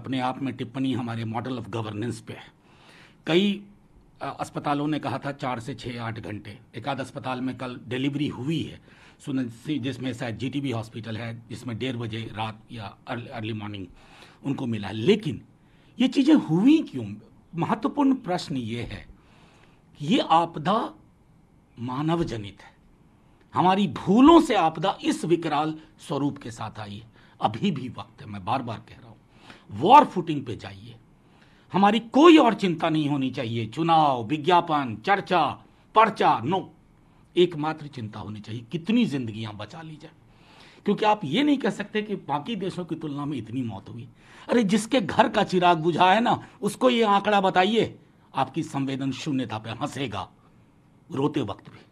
अपने आप में टिप्पणी हमारे मॉडल ऑफ गवर्नेंस पे है। कई अस्पतालों ने कहा था 4 से 6-8 घंटे। एक आध अस्पताल में कल डिलीवरी हुई है जिसमें शायद GTB हॉस्पिटल है, जिसमें 1:30 बजे रात या अर्ली मॉर्निंग उनको मिला है। लेकिन ये चीज़ें हुई क्यों? महत्वपूर्ण प्रश्न ये है कि ये आपदा मानव जनित है। हमारी भूलों से आपदा इस विकराल स्वरूप के साथ आई है। अभी भी वक्त है, मैं बार बार कह रहा हूँ, वॉर फुटिंग पे जाइए। हमारी कोई और चिंता नहीं होनी चाहिए, चुनाव, विज्ञापन, चर्चा, पर्चा, नो। एकमात्र चिंता होनी चाहिए कितनी जिंदगियां बचा ली जाए, क्योंकि आप ये नहीं कह सकते कि बाकी देशों की तुलना में इतनी मौत हुई। अरे जिसके घर का चिराग बुझा है ना, उसको ये आंकड़ा बताइए, आपकी संवेदन शून्यता पे हंसेगा रोते वक्त भी।